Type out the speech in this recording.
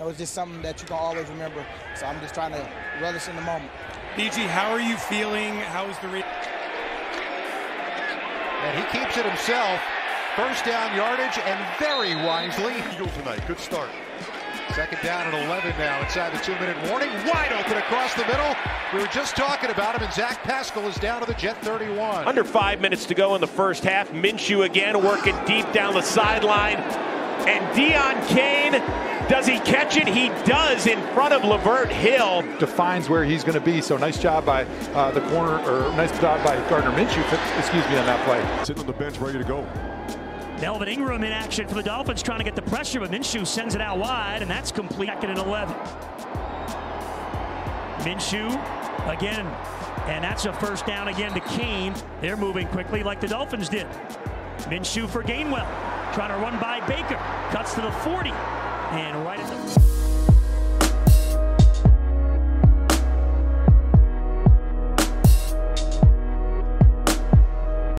know, it's just something that you can always remember. So I'm just trying to relish in the moment. DG, how are you feeling? How is the And he keeps it himself. First down yardage, and very wisely. Tonight, good start. Second down at 11 now, inside the 2-minute warning. Wide open across the middle. We were just talking about him, and Zach Paschal is down to the Jet 31. Under 5 minutes to go in the first half. Minshew again working deep down the sideline. And Deon Cain, does he catch it? He does, in front of Levert Hill. Defines where he's going to be, so nice job by the corner, or nice job by Gardner Minshew, excuse me, on that play. Sitting on the bench, ready to go. Melvin Ingram in action for the Dolphins, trying to get the pressure, but Minshew sends it out wide, and that's complete. Second and 11. Minshew again, and that's a first down again to Cain. They're moving quickly like the Dolphins did. Minshew for Gainwell, trying to run by Baker, cuts to the 40, and right at the...